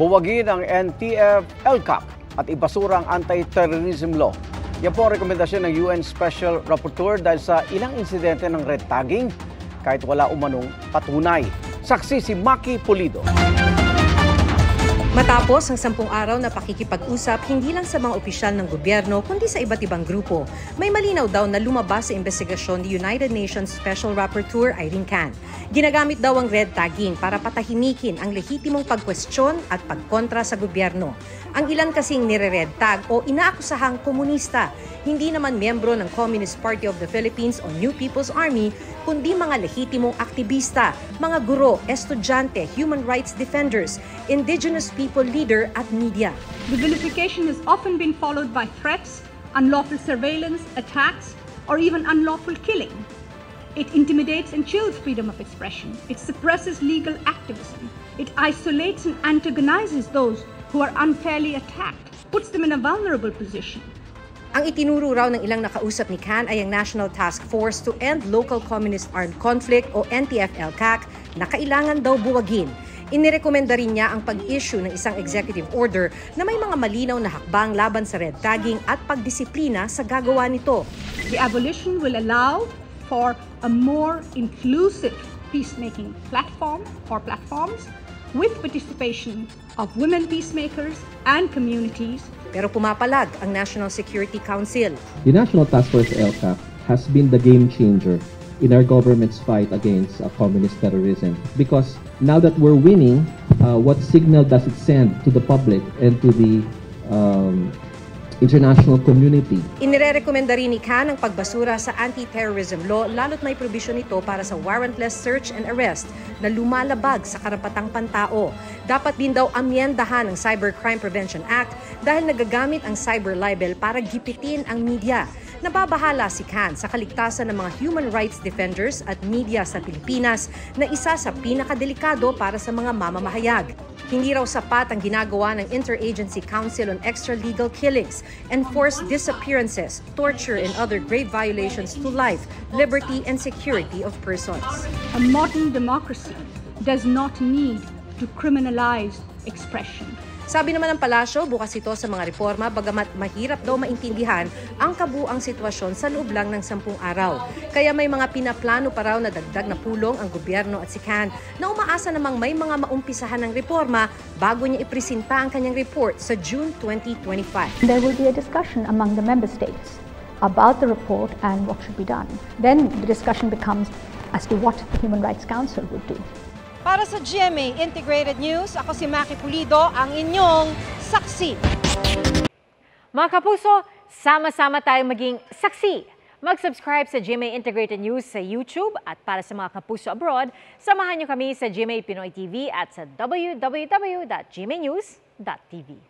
buwagin ang NTF, LCAC at ibasura ang Anti-Terrorism Law. Yan po ang rekomendasyon ng UN Special Rapporteur dahil sa ilang insidente ng red tagging kahit wala umanong patunay. Saksi si Maki Pulido. Matapos ang 10 araw na pakikipag-usap hindi lang sa mga opisyal ng gobyerno kundi sa iba't ibang grupo, may malinaw daw na lumabas sa investigasyon ni United Nations Special Rapporteur Irene Khan. Ginagamit daw ang red tagging para patahimikin ang lehitimong pagkwestiyon at pagkontra sa gobyerno. Ang ilan kasing nire-red tag o inaakusahang komunista, hindi naman miyembro ng Communist Party of the Philippines o New People's Army, kundi mga lehitimong aktivista, mga guro, estudyante, human rights defenders, indigenous people leader at media. The vilification has often been followed by threats, unlawful surveillance, attacks, or even unlawful killing. It intimidates and chills freedom of expression. It suppresses legal activism. It isolates and antagonizes those who are unfairly attacked, puts them in a vulnerable position. Ang itinuro raw ng ilang nakausap ni Khan ay ang National Task Force to End Local Communist Armed Conflict o NTF-LCAC na kailangan daw buwagin. Inirekomenda rin niya ang pag-issue ng isang executive order na may mga malinaw na hakbang laban sa red tagging at pagdisiplina sa gagawa nito. The abolition will allow for a more inclusive peacemaking platform or platforms with participation of women peacemakers and communities. Pero pumapalag ang National Security Council. The National Task Force LCAC has been the game changer in our government's fight against communist terrorism, because now that we're winning, what signal does it send to the public and to the international community? Inirekomenda rin ni Khan ang pagbasura sa anti-terrorism law, lalo't may probisyon nito para sa warrantless search and arrest na lumalabag sa karapatang pantao. Dapat din daw amyendahan ang Cybercrime Prevention Act dahil nagagamit ang cyber libel para gipitin ang media. Nababahala si Khan sa kaligtasan ng mga human rights defenders at media sa Pilipinas na isa sa pinakadelikado para sa mga mamamahayag. Hindi raw sapat ang ginagawa ng Inter-Agency Council on Extra-Legal Killings, Enforced Disappearances, Torture and Other Grave Violations to Life, Liberty and Security of Persons. A modern democracy does not need to criminalize expression. Sabi naman ng palasyo, bukas ito sa mga reforma bagamat mahirap daw maintindihan ang kabuang sitwasyon sa loob lang ng 10 araw. Kaya may mga pinaplano pa raw na dagdag na pulong ang gobyerno at si Khan na umaasa namang may mga maumpisahan ng reforma bago niya ipresenta ang kanyang report sa June 2025. There will be a discussion among the member states about the report and what should be done. Then the discussion becomes as to what the Human Rights Council would do. Para sa GMA Integrated News, ako si Maki Pulido, ang inyong saksi. Mga kapuso, sama-sama tayo maging saksi. Mag-subscribe sa GMA Integrated News sa YouTube, at para sa mga kapuso abroad, samahan niyo kami sa GMA Pinoy TV at sa www.gmanews.tv.